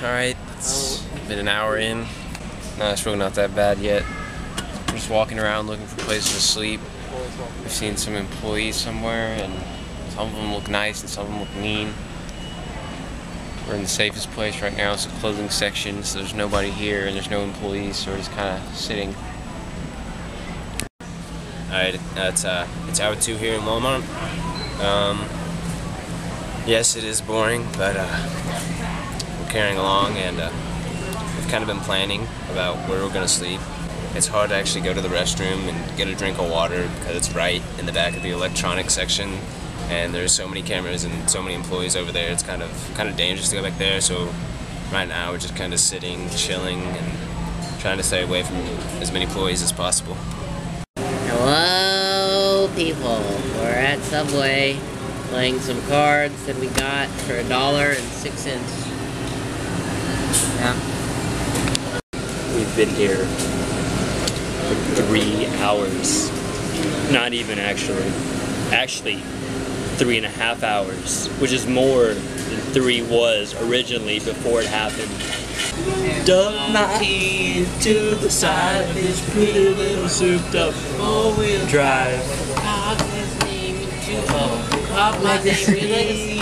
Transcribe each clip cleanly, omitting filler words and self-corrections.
Alright, it's been an hour in. No, it's really not that bad yet. We're just walking around looking for places to sleep. We've seen some employees somewhere, and some of them look nice and some of them look mean. We're in the safest place right now. It's the clothing section, so there's nobody here and there's no employees, so we're just kind of sitting. Alright, it's hour 2 here in Walmart. Yes, it is boring, but we're carrying along, and we've kind of been planning about where we're gonna sleep. It's hard to actually go to the restroom and get a drink of water because it's right in the back of the electronics section, and there's so many cameras and so many employees over there. It's kind of dangerous to go back there. So right now we're just kind of sitting, chilling, and trying to stay away from as many employees as possible. Hello, people. We're at Subway playing some cards that we got for $1.06. Yeah. We've been here for 3 hours. Not even actually. Actually, 3.5 hours, which is more than 3 was originally before it happened. Dug my teeth to the side of this pretty little souped up four-wheel drive. Pop his name into pop my legacy.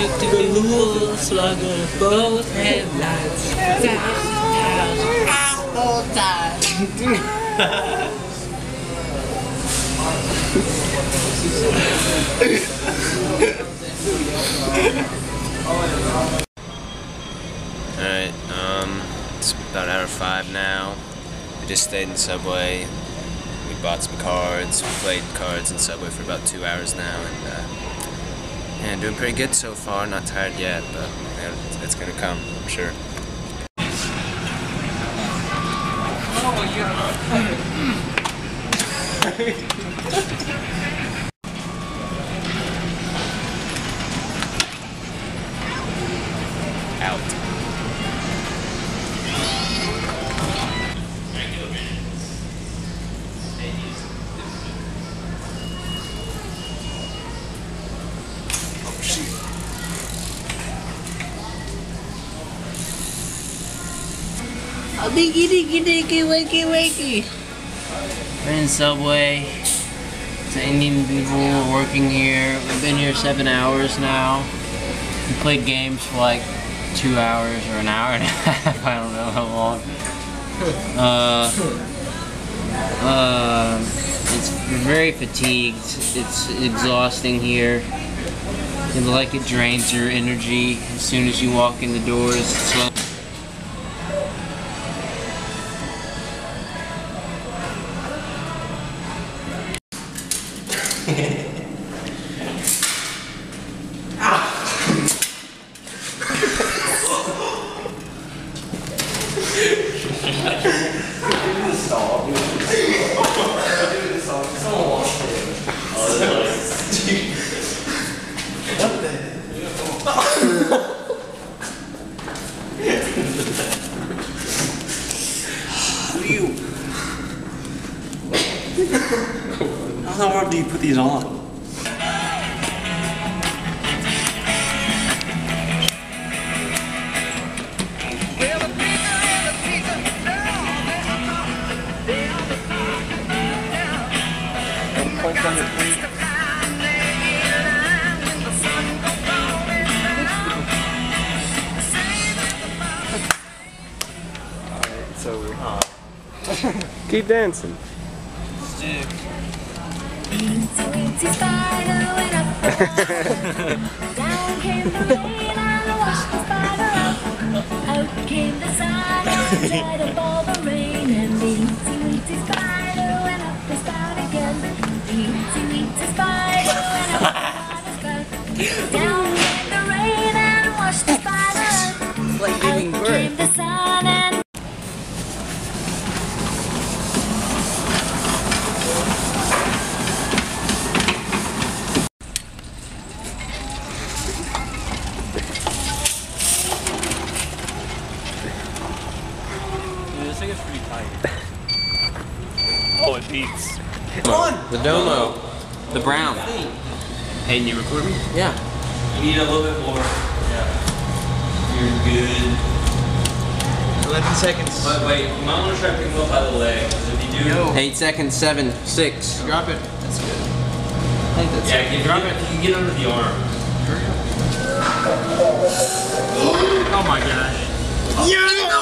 Took to the little slugger, both headlights. All time. Alright, it's about hour 5 now. We just stayed in Subway. We bought some cards. We played cards in Subway for about 2 hours now, and yeah, doing pretty good so far. Not tired yet, but yeah, it's gonna come, I'm sure. Out. Oh, shoot. Oh, diggy, diggy, diggy, wakey, wakey. We're in Subway. It's Indian people working here. We've been here 7 hours now. We played games for like 2 hours or an hour and a half, I don't know how long. It's very fatigued, it's exhausting here. And like it drains your energy as soon as you walk in the doors. It's like How the hell do you put these on? It's over. Keep dancing. Stick. Down came the rain, I washed the spider off. Out came the sun, I dried up all the rain. And the easy weedy spider went up the spout again. The easy weedy spider went up the spout again. Down came the rain, I washed the spider off. Like giving birth. Oh, it beats. Come on! The Domo. The brown. Hey, can you record me? Yeah. You need a little bit more. Yeah. You're good. 11 seconds. But wait, you might want to try picking up by the leg. If you do, no. 8 seconds, 7, 6. Drop it. That's good. I think that's yeah, good. Drop it. You can get under the arm. Here we go. Oh my gosh. Oh. Yeah! No!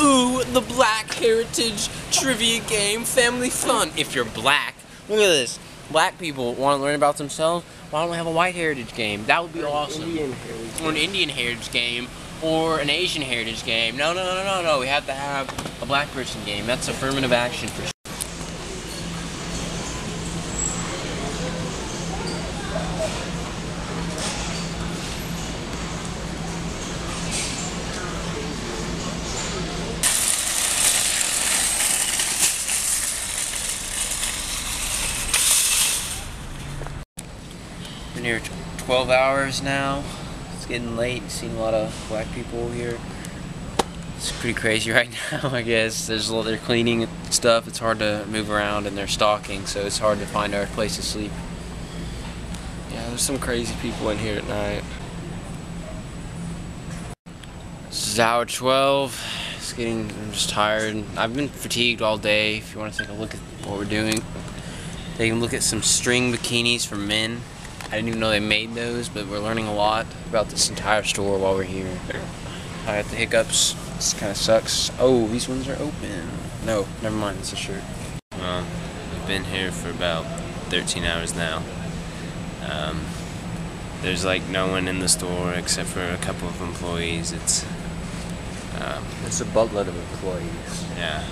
Ooh, the Black Heritage Trivia Game, family fun. If you're black, look at this. Black people want to learn about themselves. Why don't we have a white heritage game? That would be awesome. Indian heritage. Or an Indian heritage game, or an Asian heritage game. No, no, no, no, no. We have to have a black person game. That's affirmative action for sure. Been here 12 hours now. It's getting late. Seeing a lot of black people here. It's pretty crazy right now, I guess. There's a lot of cleaning and stuff. It's hard to move around, and they're stalking, so it's hard to find our place to sleep. Yeah, there's some crazy people in here at night. This is hour 12. I'm just tired. I've been fatigued all day. If you want to take a look at what we're doing, take a look at some string bikinis for men. I didn't even know they made those, but we're learning a lot about this entire store while we're here. I got the hiccups. This kind of sucks. Oh, these ones are open. No, never mind. It's a shirt. We've been here for about 13 hours now. There's like no one in the store except for a couple of employees. It's a buttload of employees. Yeah.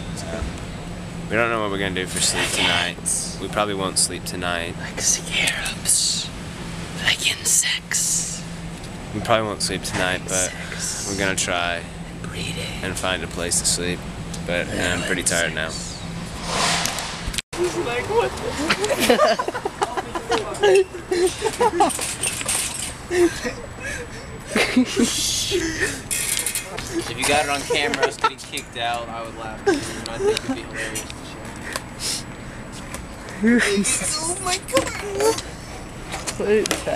We don't know what we're gonna do for sleep tonight. We probably won't sleep tonight. Like scarabs. Like insects. We probably won't sleep tonight, but we're gonna try and find a place to sleep. But I'm pretty tired now. He's like, what? If you got it on camera, I was getting kicked out. I would laugh. I think it'd be hilarious. Oh my god! Wait, oh,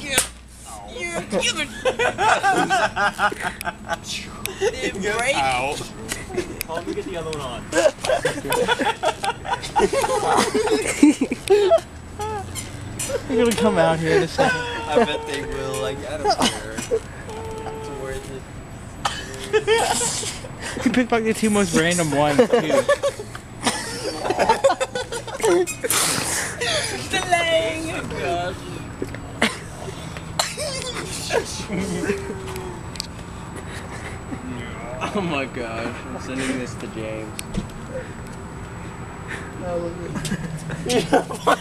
yeah. Oh. Yeah. Ow. Let me get the other one on. They're gonna come out here in a second. I bet they will. Like, I don't care. It's worth it. You picked like the two most random ones, too. Delaying. Oh God. Oh my gosh, I'm sending this to James. No, look at that.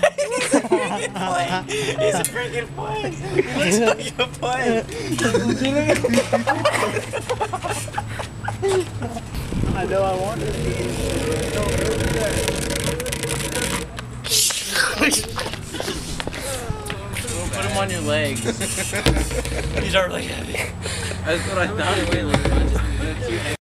He's a freaking plane! He's a freaking plane! He looks like a plane! I know I wanted it. Don't do that. Put them on your legs. These are really heavy. That's what I thought. It weighed like 102 heavy.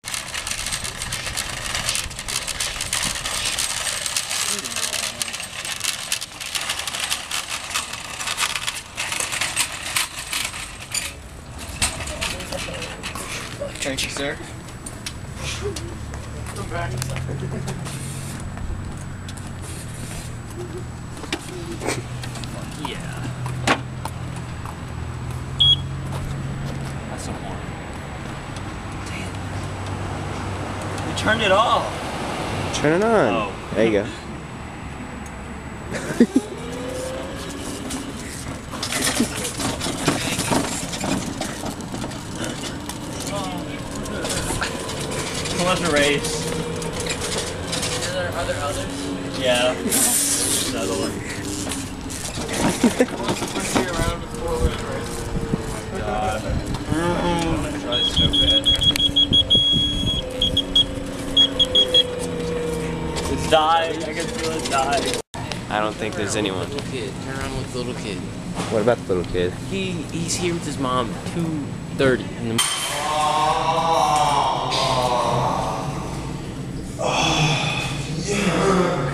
Thank you, sir. Come back. Yeah. That's a one. Damn. You turned it off. Turn it on. Oh. There you go. Come on, the race. Are there others? Yeah. Another one. Oh my god. I want to try this so bad. It's dying. I can feel it dying. I don't think there's anyone. Little kid. Turn around with the little kid. What about the little kid? He's here with his mom at 2:30 in the morning. Oh, yeah.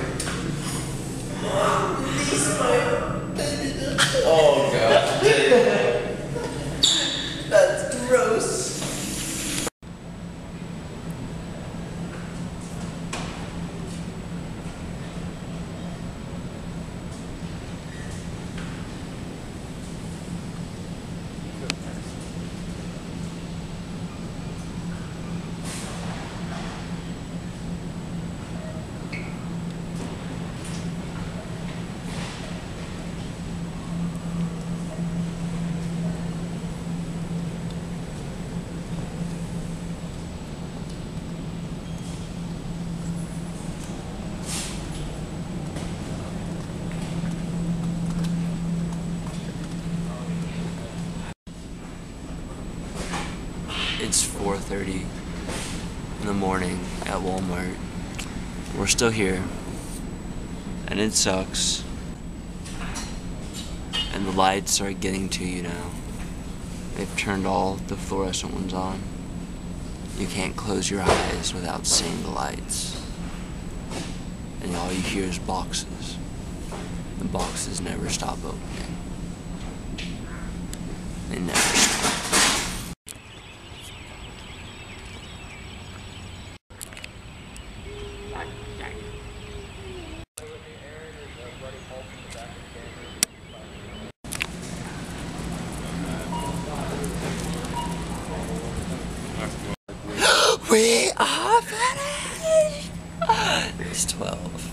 It's 4:30 in the morning at Walmart. We're still here, and it sucks, and the lights are getting to you now. They've turned all the fluorescent ones on. You can't close your eyes without seeing the lights, and all you hear is boxes. The boxes never stop opening. They never stop. We are finished! It's 12.